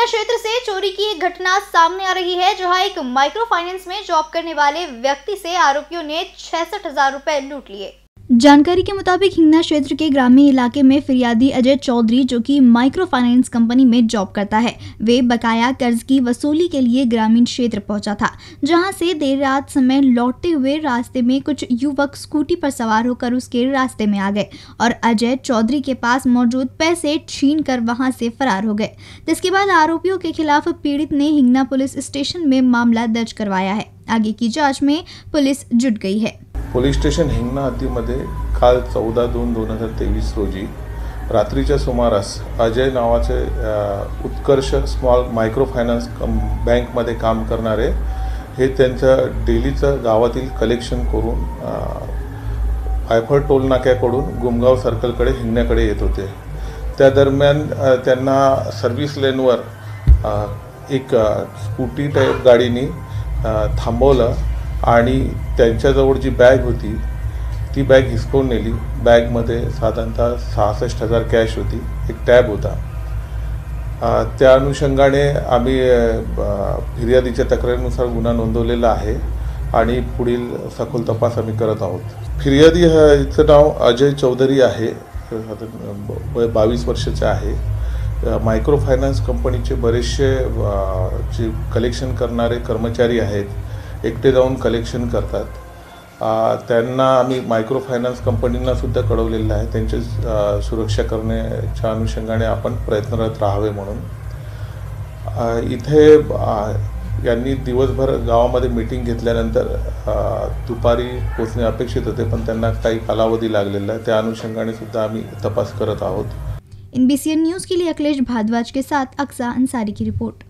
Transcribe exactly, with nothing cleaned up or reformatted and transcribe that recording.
हिंगना क्षेत्र से चोरी की एक घटना सामने आ रही है, जहां एक माइक्रो फाइनेंस में जॉब करने वाले व्यक्ति से आरोपियों ने छियासठ हजार रूपए लूट लिए। जानकारी के मुताबिक हिंगना क्षेत्र के ग्रामीण इलाके में फिरियादी अजय चौधरी, जो कि माइक्रो फाइनेंस कंपनी में जॉब करता है, वे बकाया कर्ज की वसूली के लिए ग्रामीण क्षेत्र पहुंचा था, जहां से देर रात समय लौटते हुए रास्ते में कुछ युवक स्कूटी पर सवार होकर उसके रास्ते में आ गए और अजय चौधरी के पास मौजूद पैसे छीन कर वहाँ से फरार हो गए। जिसके बाद आरोपियों के खिलाफ पीड़ित ने हिंगना पुलिस स्टेशन में मामला दर्ज करवाया है। आगे की जाँच में पुलिस जुट गई है। पोलीस स्टेशन हिंगणा हद्दीमध्ये काल चौदा दोन दोन हजार तेवीस रोजी रात्रीच्या सुमारास अजय नावाचे उत्कर्ष स्मॉल मायक्रो फायनान्स बँकमध्ये काम करणारे हे त्यांच्या डेलीचं गावातील कलेक्शन करून फायफर टोल नाक्याकडून गुमगाव सर्कलकडे हिंगण्याकडे येत होते। त्या दरम्यान त्यांना सर्व्हिस लेनवर एक स्कूटी टाईप गाडीने थांबवलं आणि त्यांच्याजवळ जी बॅग होती ती बॅग हिसकवून नेली। बॅगमध्ये साधारणतः सहासष्ट हजार कॅश होती, एक टॅब होता। त्या अनुषंगाने आम्ही फिर्यादीच्या तक्रारीनुसार गुन्हा नोंदवलेला आहे आणि पुढील सखोल तपास आम्ही करत आहोत। फिर्यादी ह्याचं नाव अजय चौधरी आहे, वय बावीस वर्षाचे आहे। मायक्रो फायनान्स कंपनीचे बरेचसे जे कलेक्शन करणारे कर्मचारी आहेत एकटे जाऊन कलेक्शन करतात। त्यांना आम्ही मायक्रो फायनान्स कंपनींनासुद्धा कळवलेलं आहे, त्यांची सुरक्षा करण्याच्या अनुषंगाने आपण प्रयत्नरत राहावे म्हणून। इथे यांनी दिवसभर गावामध्ये मीटिंग घेतल्यानंतर दुपारी पोहोचणे अपेक्षित होते, पण त्यांना काही कालावधी लागलेला आहे, त्या अनुषंगाने सुद्धा आम्ही तपास करत आहोत। आईएनबीसीएन न्यूज़ के लिए अखिलेश भारद्वाज के साथ अक्सा अंसारी की रिपोर्ट।